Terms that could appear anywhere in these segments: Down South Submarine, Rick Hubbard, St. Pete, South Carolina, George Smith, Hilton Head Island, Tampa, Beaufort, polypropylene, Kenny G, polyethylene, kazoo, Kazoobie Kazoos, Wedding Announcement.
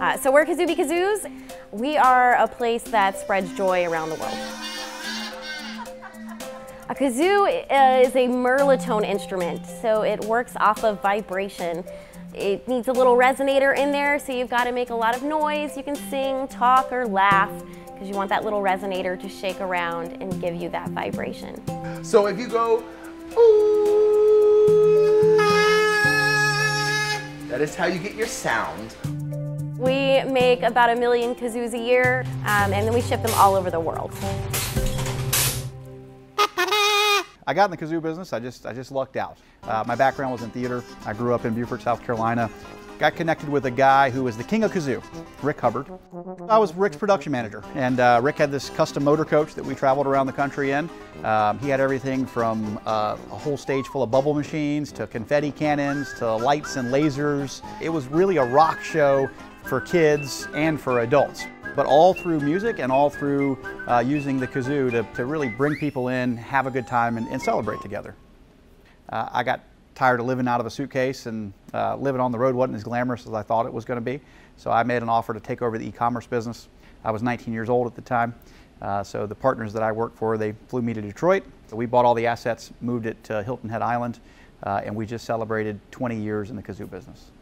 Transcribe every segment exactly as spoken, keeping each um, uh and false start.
Uh, so we're Kazoobie Kazoos. We are a place that spreads joy around the world. A kazoo is a merlotone instrument, so it works off of vibration. It needs a little resonator in there, so you've got to make a lot of noise. You can sing, talk, or laugh, because you want that little resonator to shake around and give you that vibration. So if you go, ooh, that is how you get your sound. We make about a million kazoos a year, um, and then we ship them all over the world. I got in the kazoo business, I just, I just lucked out. Uh, my background was in theater. I grew up in Beaufort, South Carolina. Got connected with a guy who was the king of kazoo, Rick Hubbard. I was Rick's production manager, and uh, Rick had this custom motor coach that we traveled around the country in. Um, he had everything from uh, a whole stage full of bubble machines, to confetti cannons, to lights and lasers. It was really a rock show for kids and for adults, but all through music and all through uh, using the kazoo to, to really bring people in, have a good time, and, and celebrate together. Uh, I got tired of living out of a suitcase, and uh, living on the road wasn't as glamorous as I thought it was going to be. So I made an offer to take over the e-commerce business. I was nineteen years old at the time. Uh, so the partners that I worked for, they flew me to Detroit. So we bought all the assets, moved it to Hilton Head Island, uh, and we just celebrated twenty years in the kazoo business.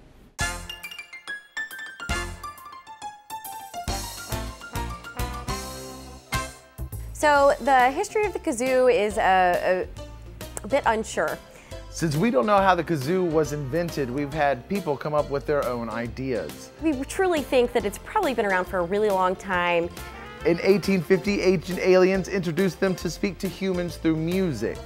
So the history of the kazoo is a, a, a bit unsure. Since we don't know how the kazoo was invented, we've had people come up with their own ideas. We truly think that it's probably been around for a really long time. In eighteen fifty, ancient aliens introduced them to speak to humans through music.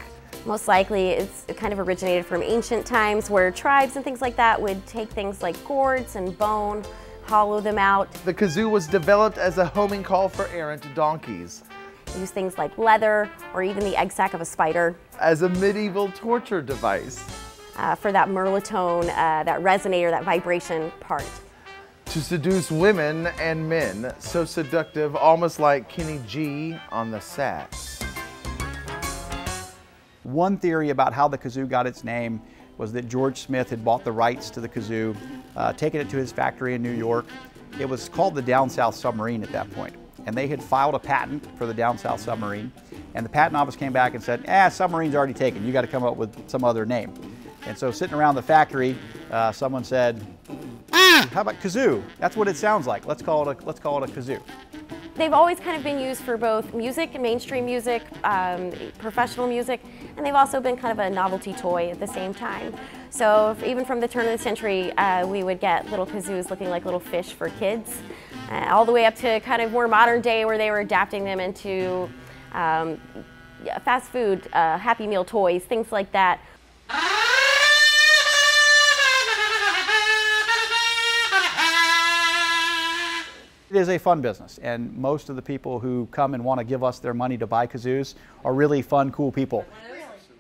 Most likely it's kind of originated from ancient times where tribes and things like that would take things like gourds and bone, hollow them out. The kazoo was developed as a homing call for errant donkeys. Use things like leather or even the egg sac of a spider. As a medieval torture device. Uh, for that merlotone, uh, that resonator, that vibration part. To seduce women and men, so seductive, almost like Kenny G on the sax. One theory about how the kazoo got its name was that George Smith had bought the rights to the kazoo, uh, taken it to his factory in New York. It was called the Down South Submarine at that point, and they had filed a patent for the Down South Submarine, and the patent office came back and said, ah, submarine's already taken, you gotta come up with some other name. And so sitting around the factory, uh, someone said, ah, how about kazoo? That's what it sounds like, let's call it a, let's call it a kazoo. They've always kind of been used for both music, mainstream music, um, professional music, and they've also been kind of a novelty toy at the same time. So even from the turn of the century, uh, we would get little kazoos looking like little fish for kids, uh, all the way up to kind of more modern day where they were adapting them into um, fast food, uh, Happy Meal toys, things like that. It is a fun business, and most of the people who come and want to give us their money to buy kazoos are really fun, cool people.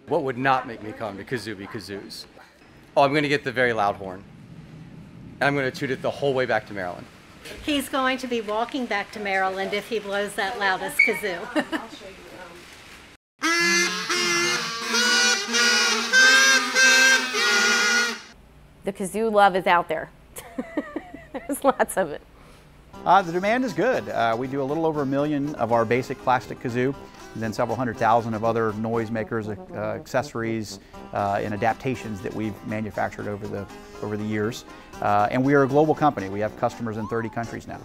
What would not make me come to Kazoobie Kazoos? Oh, I'm going to get the very loud horn, and I'm going to toot it the whole way back to Maryland. He's going to be walking back to Maryland if he blows that loudest kazoo. The kazoo love is out there. There's lots of it. Uh, the demand is good. Uh, we do a little over a million of our basic plastic kazoo, and then several hundred thousand of other noisemakers, uh, accessories, uh, and adaptations that we've manufactured over the, over the years. Uh, and we are a global company. We have customers in thirty countries now.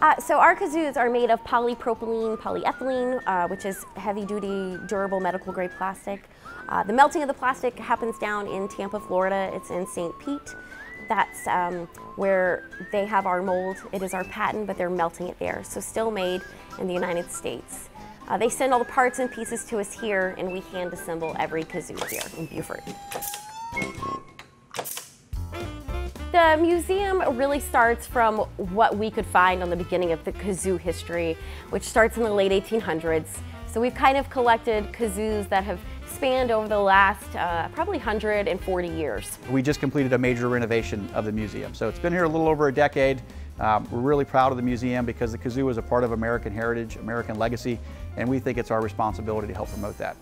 Uh, so our kazoos are made of polypropylene, polyethylene, uh, which is heavy-duty, durable, medical-grade plastic. Uh, the melting of the plastic happens down in Tampa, Florida. It's in Saint Pete. That's um, where they have our mold. It is our patent, but they're melting it there. So still made in the United States. Uh, they send all the parts and pieces to us here, and we hand assemble every kazoo here in Beaufort. The museum really starts from what we could find on the beginning of the kazoo history, which starts in the late eighteen hundreds. So we've kind of collected kazoos that have spanned over the last uh, probably one hundred forty years. We just completed a major renovation of the museum. So it's been here a little over a decade. Um, we're really proud of the museum because the kazoo is a part of American heritage, American legacy, and we think it's our responsibility to help promote that.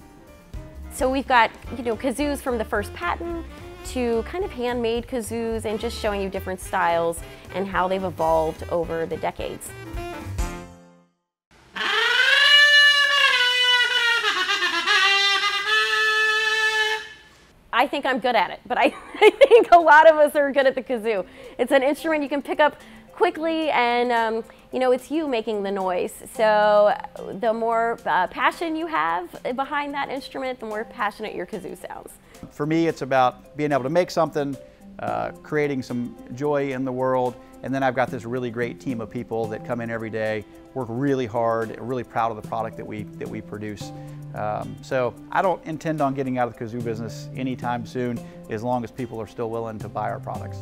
So we've got, you know, kazoos from the first patent to kind of handmade kazoos and just showing you different styles and how they've evolved over the decades. I think I'm good at it, but I, I think a lot of us are good at the kazoo. It's an instrument you can pick up quickly, and um, you know, it's you making the noise. So the more uh, passion you have behind that instrument, the more passionate your kazoo sounds. For me, it's about being able to make something, uh, creating some joy in the world, and then I've got this really great team of people that come in every day, work really hard, really proud of the product that we, that we produce. Um, so I don't intend on getting out of the kazoo business anytime soon, as long as people are still willing to buy our products.